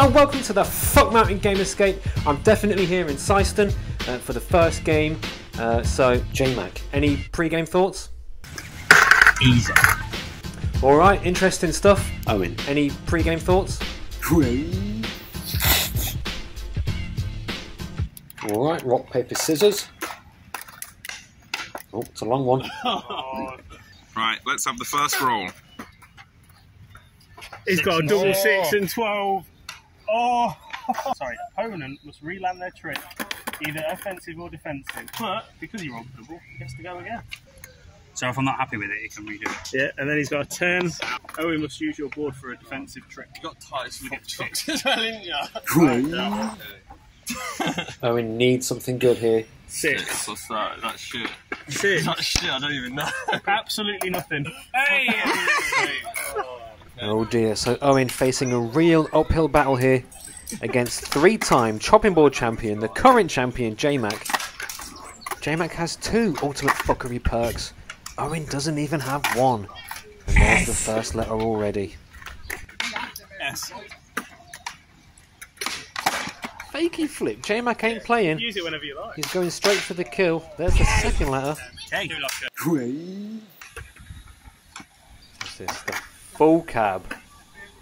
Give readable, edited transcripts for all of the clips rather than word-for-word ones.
Hello and welcome to the F*ck Mountain game of SKATE. I'm definitely here in Syston for the first game. So J-Mac, any pre-game thoughts? Easy. All right, interesting stuff. Owen, any pre-game thoughts? All right, rock paper scissors. Oh, it's a long one. Right, let's have the first roll. He's got a double 6 and 12. Oh, sorry. Opponent must re-land their trick, either offensive or defensive. But because he rolled double, he has to go again. So if I'm not happy with it, he can redo it. Yeah, and then he's got a 10. Oh, he must use your board for a defensive trick. You got ties for the tricks as well, didn't you? Owen needs something good here. 6. What's that? That's shit. 6. That's shit. I don't even know. Absolutely nothing. Hey. Oh dear, so Owen facing a real uphill battle here against three-time Chopping Board Champion, the current champion, J-Mac. J-Mac has 2 ultimate fuckery perks. Owen doesn't even have 1. And there's the first letter already. S. Fakey flip, J-Mac ain't playing. Use it whenever you like. He's going straight for the kill. There's the second letter. K. What's this stuff? Full cab.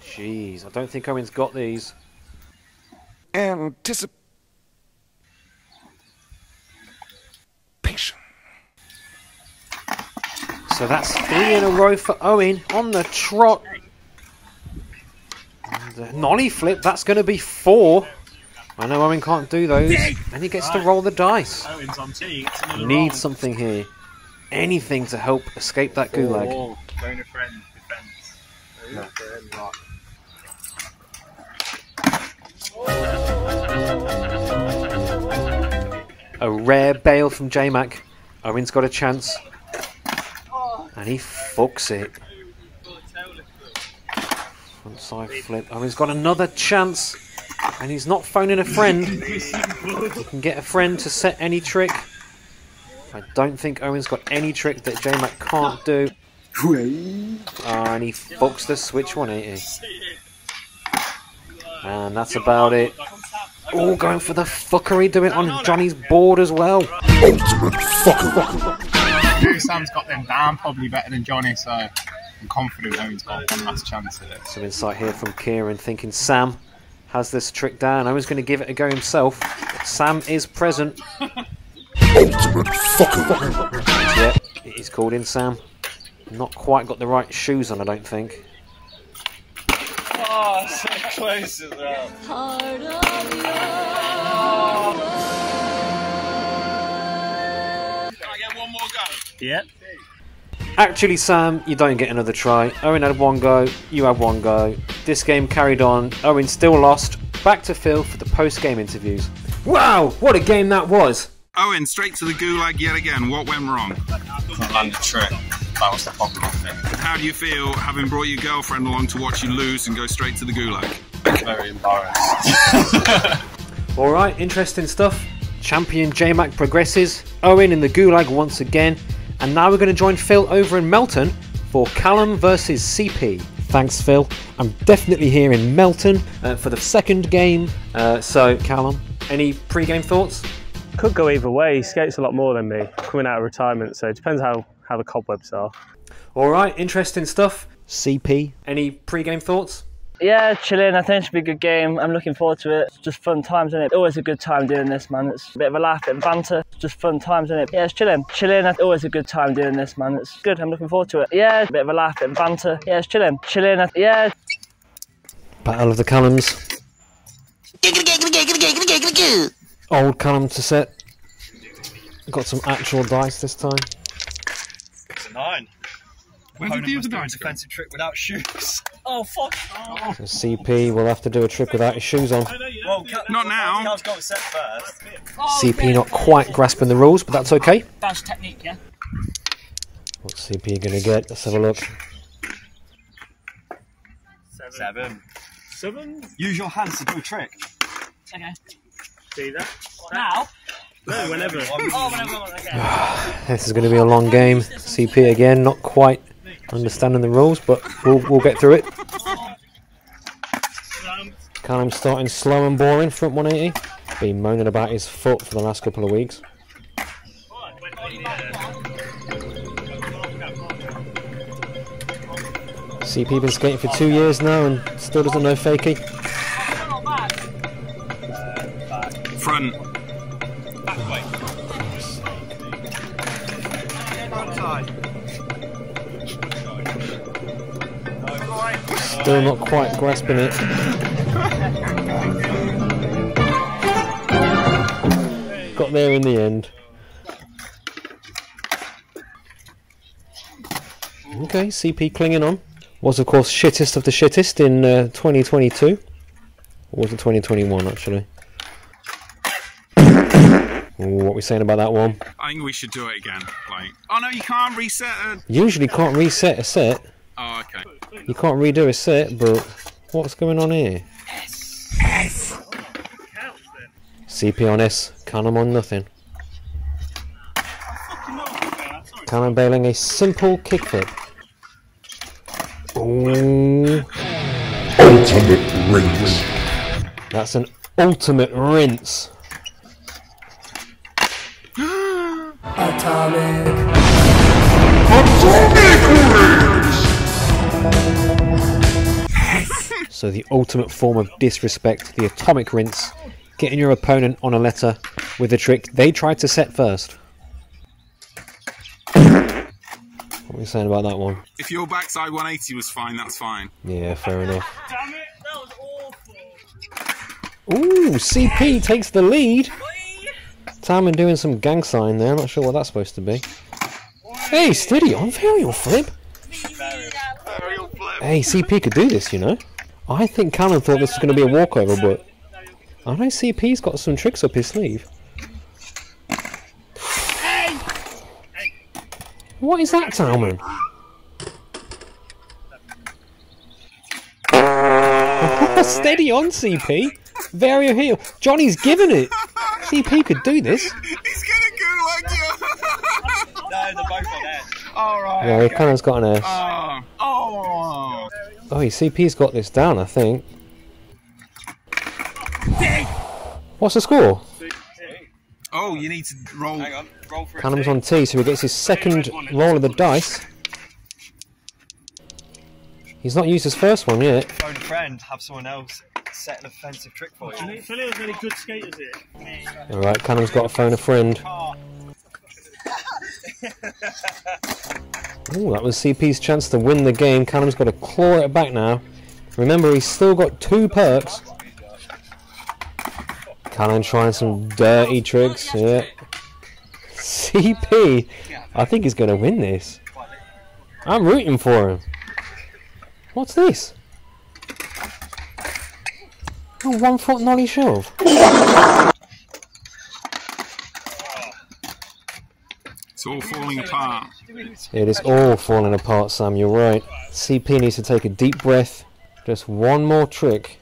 Jeez, I don't think Owen's got these. Anticipation. So that's 3 in a row for Owen on the trot. Nolly flip, that's going to be 4. I know Owen can't do those. And he gets to roll the dice. Owen's on T. Needs something here. Anything to help escape that gulag. Phone a friend. No. A rare bail from J-Mac. Owen's got a chance. And he fucks it. Front side flip. Owen's got another chance. And he's not phoning a friend. He can get a friend to set any trick. I don't think Owen's got any trick that J-Mac can't do. And he fucks the switch 180. And that's about it. Oh, going for the fuckery, doing it on Johnny's board as well. Ultimate fuckery. Sam's got them down probably better than Johnny, so I'm confident Owen's got one last chance at it. Some insight here from Kieran, thinking Sam has this trick down. Owen's going to give it a go himself. Sam is present. Ultimate fuckery. Yep, he's called in Sam. Not quite got the right shoes on, I don't think. Oh, so close as well. Can I get one more go? Yeah. Actually, Sam, you don't get another try. Owen had 1 go, you had 1 go. This game carried on, Owen still lost. Back to Phil for the post-game interviews. Wow, what a game that was! Owen, straight to the gulag yet again. What went wrong? I landed a trick. That was the problem. How do you feel having brought your girlfriend along to watch you lose and go straight to the gulag? Very embarrassed. Alright, interesting stuff. Champion J-Mac progresses, Owen in the gulag once again, and now we're going to join Phil over in Melton for Callum versus CP. Thanks Phil, I'm definitely here in Melton for the second game. So Callum, any pre-game thoughts? Could go either way, he skates a lot more than me, coming out of retirement, so it depends how the cobwebs are. Alright, interesting stuff. CP, any pre-game thoughts? Yeah, chilling, I think it should be a good game. I'm looking forward to it. It's just fun times, isn't it? Always a good time doing this, man. It's a bit of a laugh, a bit of banter. It's just fun times, isn't it? Yeah, it's chilling. Chilling, always a good time doing this, man. It's good, I'm looking forward to it. Yeah, a bit of a laugh, a bit of banter. Yeah, it's chilling. Chilling, yeah. Battle of the Callums. Old Callum to set. Got some actual dice this time. 9. When did you do a defensive trick without shoes? Oh fuck! Oh. So CP will have to do a trick without his shoes on. Well, not now. CP not quite grasping the rules, but that's okay. That's technique, yeah. What's CP gonna get? Let's have a look. 7. Use your hands to do a trick. Okay. See that? Now. No, whenever. This is going to be a long game. CP again, not quite understanding the rules, but we'll get through it. Callum's starting slow and boring, front 180. Been moaning about his foot for the last couple of weeks. CP been skating for 2 years now and still doesn't know fakie. Front. Still not quite grasping it. Got there in the end. Okay, CP clinging on. Was of course shittest of the shittest in 2022, or was it 2021 actually? Ooh, what are we saying about that one? I think we should do it again. Like, oh no, you can't reset a... Usually can't reset a set. Oh, okay. You can't redo a set, but what's going on here? S. S. CP on S, Callum on nothing. Callum bailing a simple kickflip. Ooh. Ultimate rinse. That's an ultimate rinse. Atomic. Atomic rinse. So the ultimate form of disrespect, the atomic rinse, getting your opponent on a letter with a trick they tried to set first. What are you saying about that one? If your backside 180 was fine, that's fine. Yeah, fair enough. Damn it, that was awful. Ooh, CP takes the lead. Tamman doing some gang sign there. I'm not sure what that's supposed to be. Hey, steady on varial flip. Hey, CP could do this, you know. I think Callum thought this was going to be a walkover, but I know CP's got some tricks up his sleeve. What is that, Talman? Steady on, CP. Vario heel. Johnny's given it. CP could do this. He's gonna Gulag you. No, they're both on S. All right. Yeah, okay. Callum's got an S. Oh. Oh, CP's got this down, I think. What's the score? Oh, you need to roll. Hang on, roll for Callum's on T, so he gets his second roll of the dice. He's not used his first one yet. Phone a friend, have someone else set an offensive trick for you. Tell you there's any good skaters here. Alright, Callum's got to phone a friend. Oh, that was CP's chance to win the game. Callum's got to claw it back now. Remember, he's still got two perks. Callum trying some dirty tricks, yeah. CP, I think he's going to win this. I'm rooting for him. What's this? Oh, 1 foot nollie shove. It's all falling apart. It is all falling apart, Sam, you're right. CP needs to take a deep breath. Just one more trick.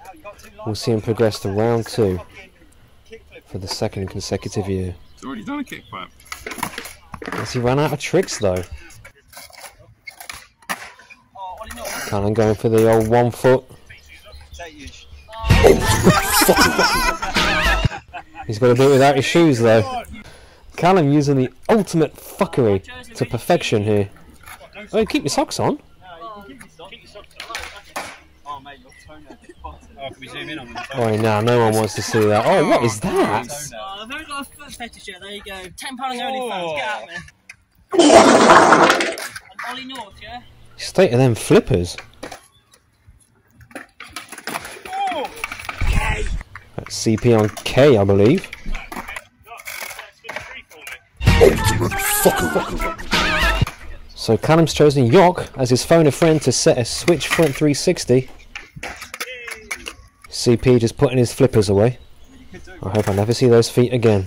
We'll see him progress to round two. For the second consecutive year. He's already done a kickflip. Yes, he ran out of tricks though. Callum going for the old 1 foot. He's got to do it without his shoes though. Callum using the ultimate fuckery to perfection here. Oh, keep your socks on. Oh, can we zoom in on them? Oh, no, no one wants to see that. Oh, what is that? Oh, I've only got a foot fetish here, there you go. £10 only fans, get out there. And Ollie North, yeah? State of them flippers. Oh. K. That's CP on K, I believe. So Callum's chosen York as his phone a friend to set a switch front 360. CP just putting his flippers away. I hope I never see those feet again.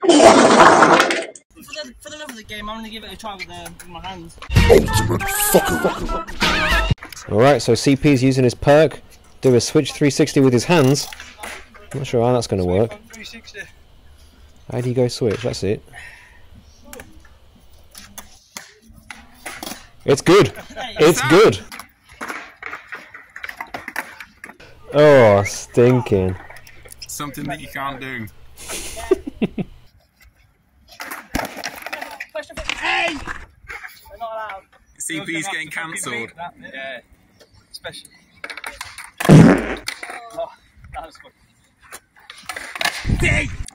For the love of the game, I'm going to give it a try with my hands. Alright, so CP's using his perk. Do a switch 360 with his hands. I'm not sure how that's going to work. How do you go switch? That's it. It's good. It's good. Oh, stinking. Something that you can't do. Hey! They're not allowed. CP's getting cancelled. Yeah. Especially. Oh, that was good.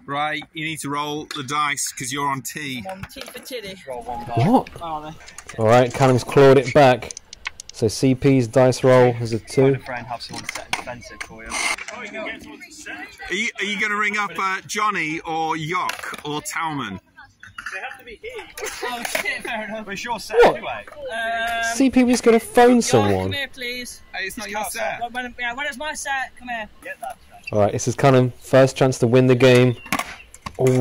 Right, you need to roll the dice because you're on T. I'm on T for Tilly. What? Alright, Callum's clawed it back. So CP's dice roll is a 2. Are you going to ring up Johnny or Yock or Talman? They have to be here. Oh shit, fair enough. It's your set anyway. CP was going to phone someone. Come here, please. Hey, it's not your set. When it's my set, come here. Get that. Alright, this is Callum. First chance to win the game. Ooh.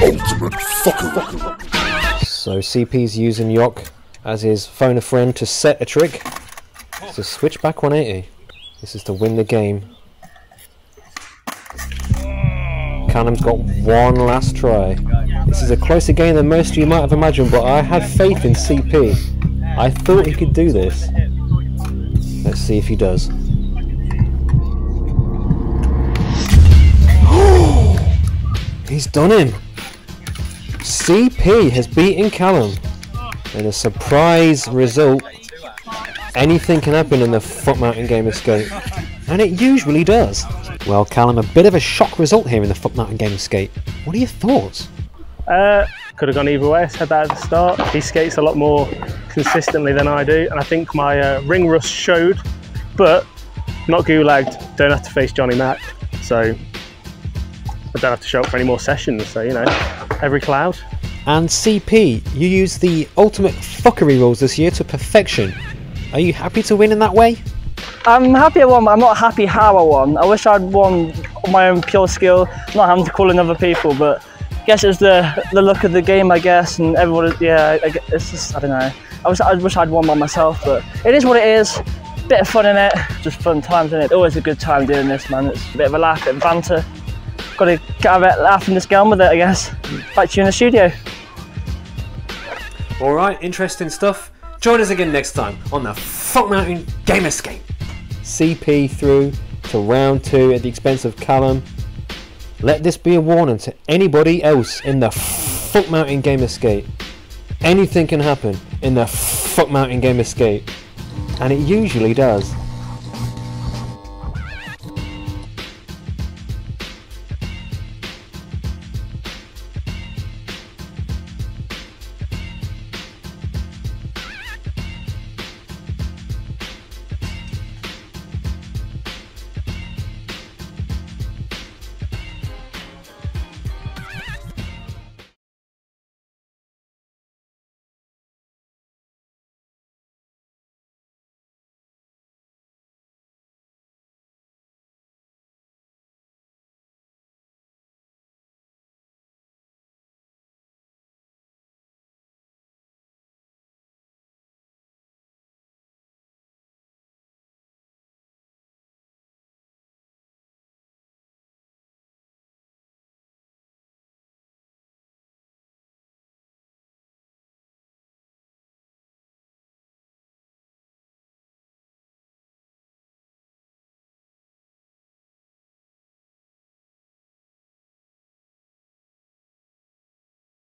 Ultimate fucker. So CP's using Yock as his phone a friend to set a trick. So switch back 180. This is to win the game. Callum's got one last try. This is a closer game than most of you might have imagined, but I had faith in CP. I thought he could do this. Let's see if he does. He's done him! CP has beaten Callum in a surprise result. Anything can happen in the F*ck Mountain game of SKATE. And it usually does. Well, Callum, a bit of a shock result here in the F*ck Mountain game of SKATE. What are your thoughts? Could have gone either way. I said that at the start. He skates a lot more consistently than I do, and I think my ring rust showed, but not gulagged, don't have to face Johnny Mac, so I don't have to show up for any more sessions, so you know, every cloud. And CP, you used the ultimate fuckery rules this year to perfection. Are you happy to win in that way? I'm happy I won, but I'm not happy how I won. I wish I'd won on my own pure skill, not having to call in other people, but I guess it was the luck of the game, I guess, and everyone, yeah, it's just, I don't know. I wish I'd won by myself, but it is what it is. Bit of fun in it, just fun times in it. Always a good time doing this, man. It's a bit of a laugh, a bit of banter. Got to have it laughing, just get on with it, I guess. Back to you in the studio. All right, interesting stuff. Join us again next time on the F*ck Mountain Game of SKATE. CP through to round 2 at the expense of Callum. Let this be a warning to anybody else in the F*ck Mountain Game of SKATE. Anything can happen in the F*ck Mountain Game of SKATE. And it usually does.